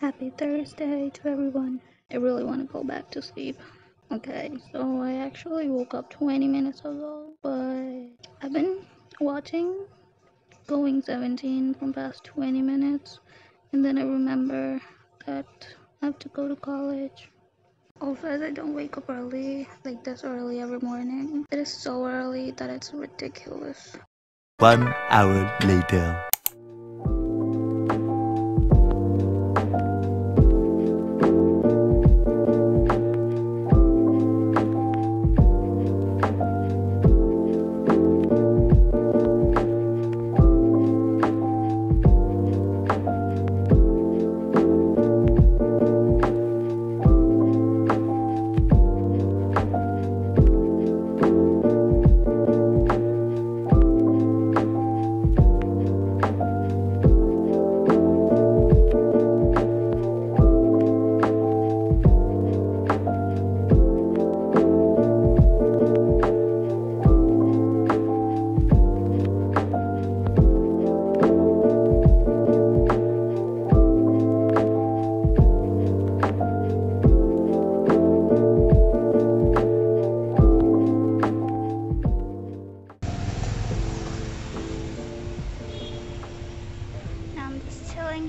Happy Thursday to everyone. I really want to go back to sleep. Okay, so I actually woke up 20 minutes ago, but I've been watching Going 17 for the past 20 minutes, and then I remember that I have to go to college. Also, as I don't wake up early, like this early every morning. It is so early that it's ridiculous. 1 hour later.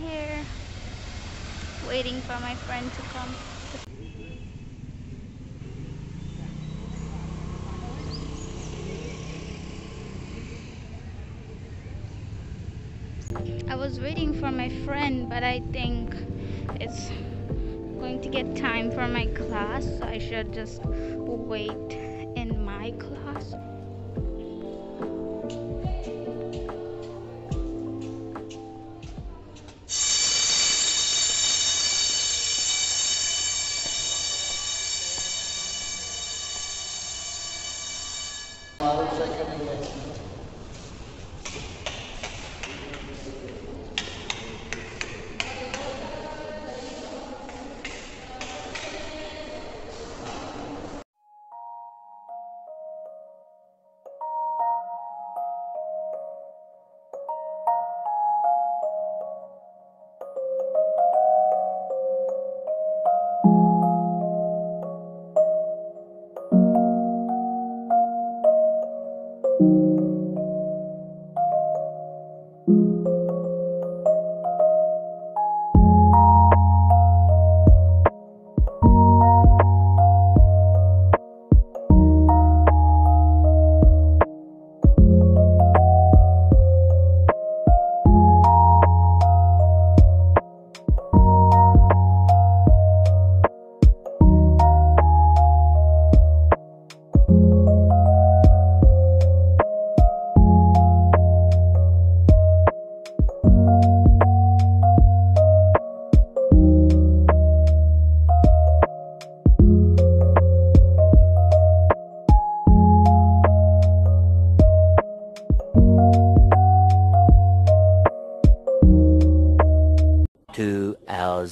Here waiting for my friend to come. I was waiting for my friend, but I think it's going to get time for my class, so I should just wait in my class.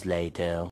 Later.